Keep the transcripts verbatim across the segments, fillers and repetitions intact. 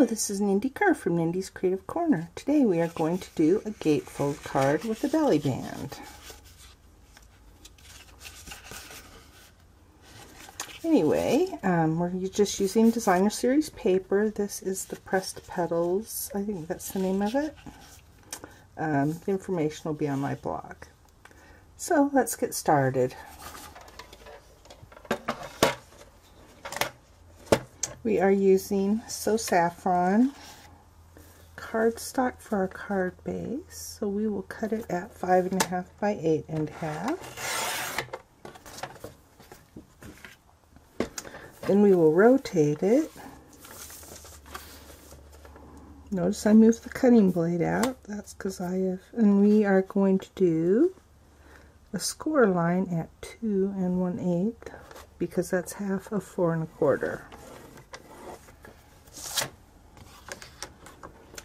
Hello, this is Nindy Kerr from Nindy's Creative Corner. Today we are going to do a gatefold card with a belly band. Anyway, um, we're just using Designer Series Paper. This is the Pressed Petals, I think that's the name of it. Um, the information will be on my blog. So let's get started. We are using Sew Saffron cardstock for our card base, so we will cut it at five and a half by eight and a half. Then we will rotate it. Notice I moved the cutting blade out. That's because I have, and we are going to do a score line at two and one eighth because that's half of four and a quarter.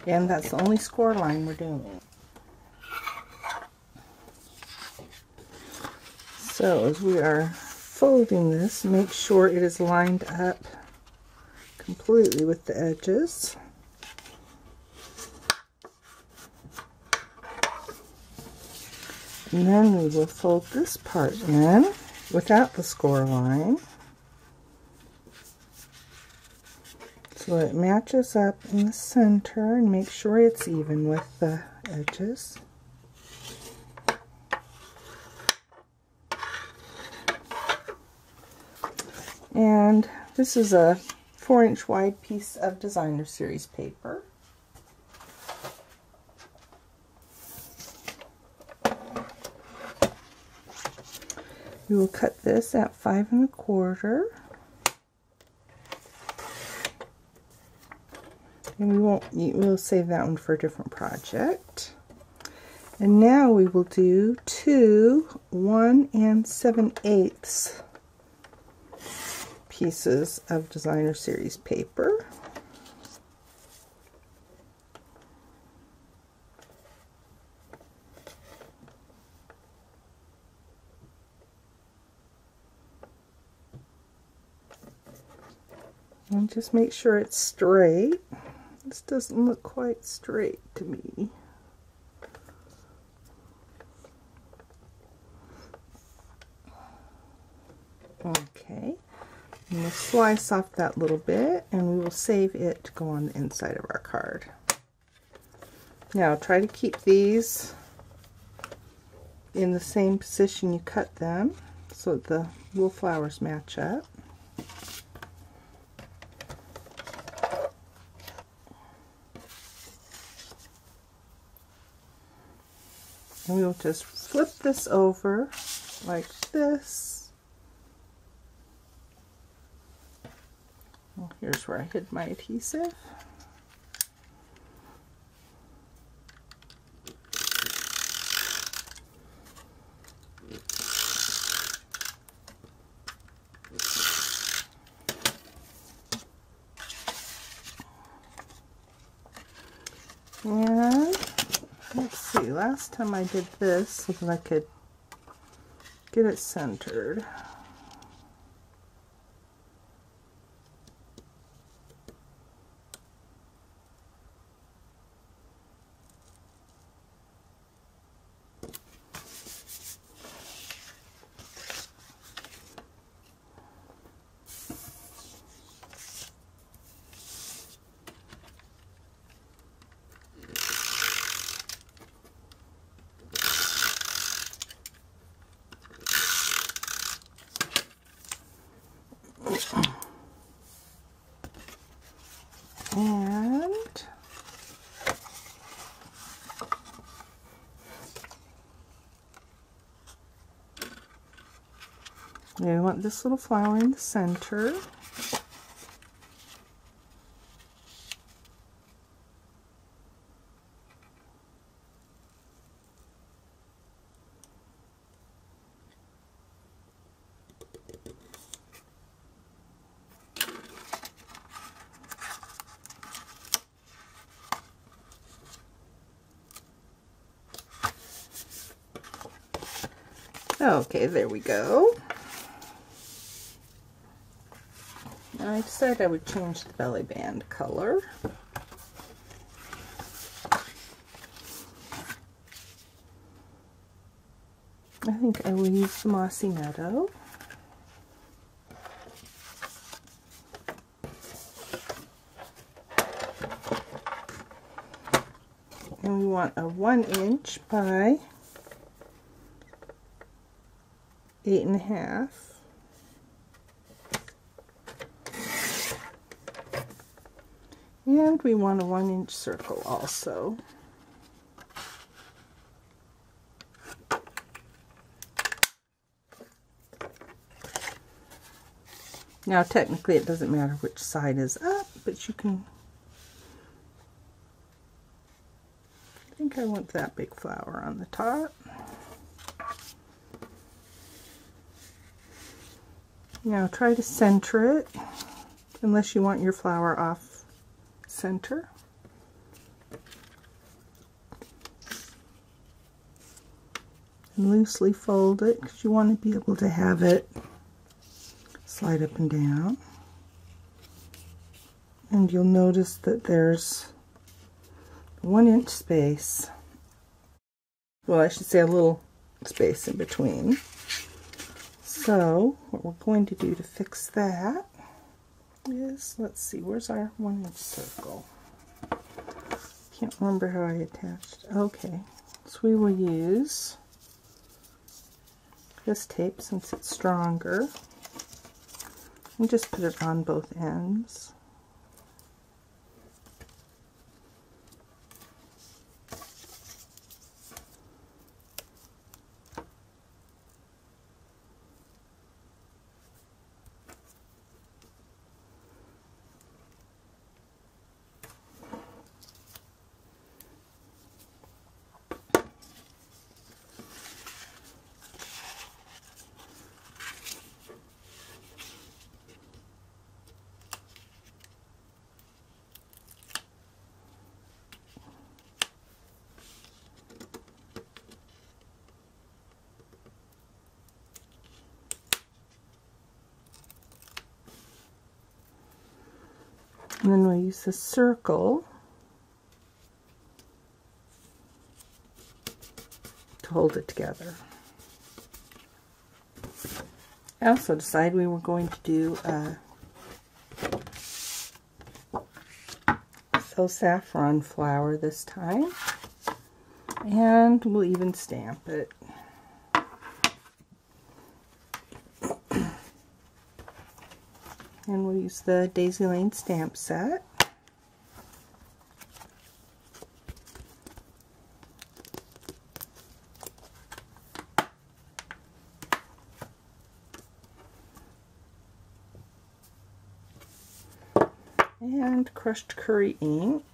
And that's the only score line we're doing. So as we are folding this, make sure it is lined up completely with the edges. And then we will fold this part in without the score line, so it matches up in the center, and make sure it's even with the edges. And this is a four inch wide piece of Designer Series paper. We will cut this at five and a quarter. And we won't, we'll save that one for a different project. And now we will do two one and seven eighths pieces of Designer Series paper. And just make sure it's straight. This doesn't look quite straight to me. Okay, and we'll slice off that little bit and we will save it to go on the inside of our card. Now try to keep these in the same position you cut them so that the little flowers match up. And we will just flip this over like this. Well, here's where I hid my adhesive. And let's see, last time I did this so that I could get it centered. And we want this little flower in the center. Okay, there we go. Now I decided I would change the belly band color. I think I will use the Mossy Meadow. And we want a one inch by eight and a half. And we want a one inch circle also. Now technically it doesn't matter which side is up, but you can, I think I want that big flower on the top. Now try to center it, unless you want your flower off center. And loosely fold it, because you want to be able to have it slide up and down, and you'll notice that there's one inch space, well I should say a little space in between. So what we're going to do to fix that is, let's see, where's our one inch circle? Can't remember how I attached. Okay, so we will use this tape since it's stronger. And just put it on both ends. And then we'll use the circle to hold it together. I also decided we were going to do a Sew Saffron flower this time, and we'll even stamp it. And we'll use the Daisy Lane stamp set. And Crushed Curry ink.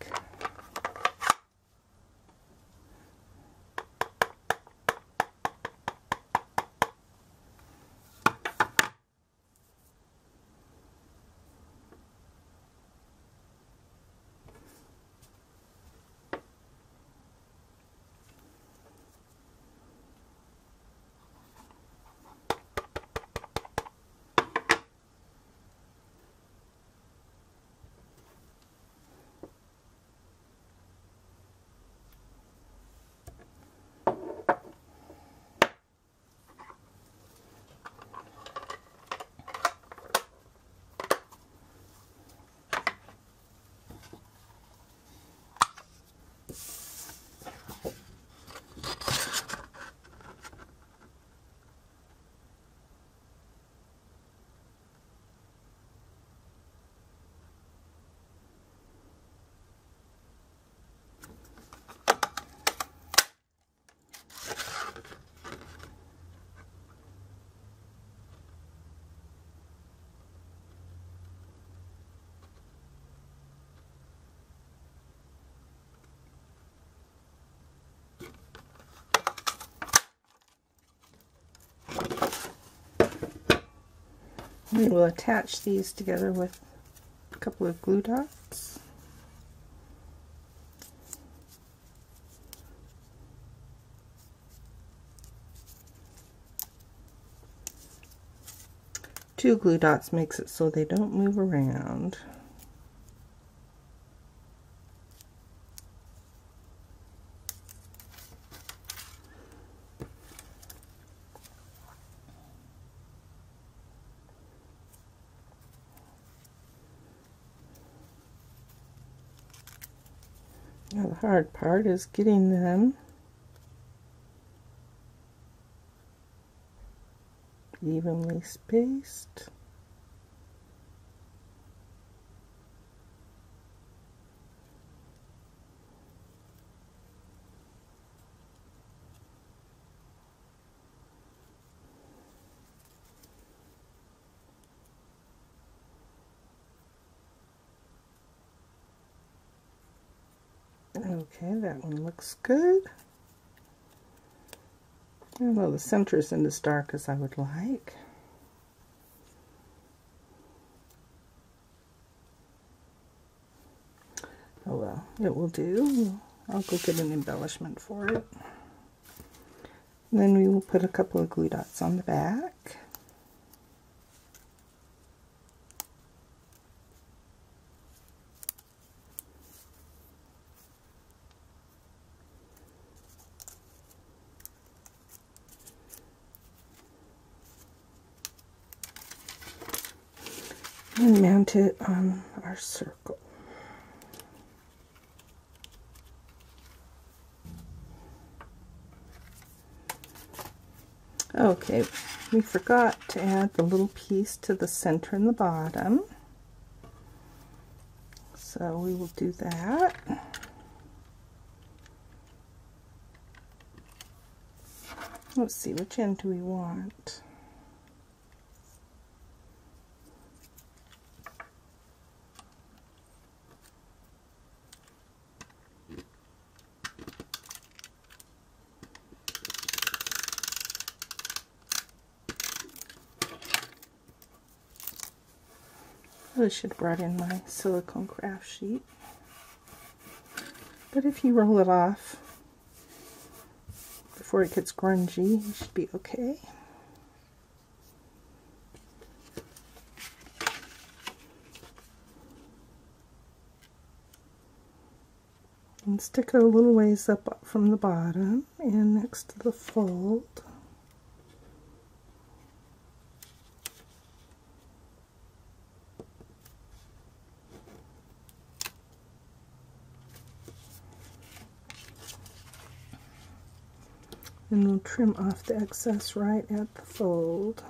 We will attach these together with a couple of glue dots. Two glue dots makes it so they don't move around. Now the hard part is getting them evenly spaced. Okay, that one looks good. Although the center isn't as dark as I would like. Oh well, it will do. I'll go get an embellishment for it. And then we will put a couple of glue dots on the back. And mount it on our circle. Okay, we forgot to add the little piece to the center and the bottom, so we will do that. Let's see, which end do we want? I should have brought in my silicone craft sheet, but if you roll it off before it gets grungy, you should be okay. And stick it a little ways up from the bottom and next to the fold. And we'll trim off the excess right at the fold.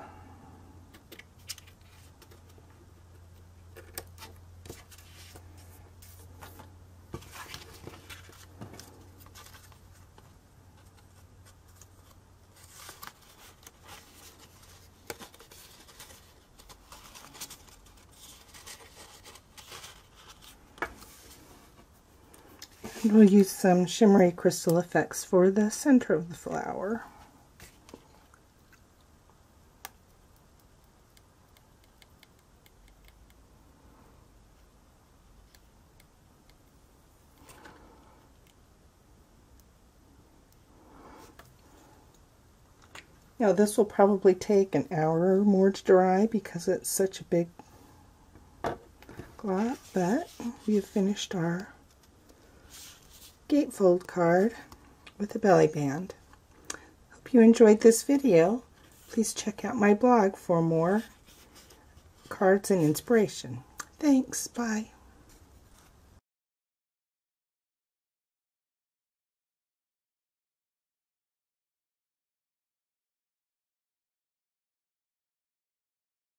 We'll use some shimmery crystal effects for the center of the flower. Now this will probably take an hour or more to dry because it's such a big glot, but we have finished our gatefold card with a belly band. Hope you enjoyed this video. Please check out my blog for more cards and inspiration. Thanks, bye.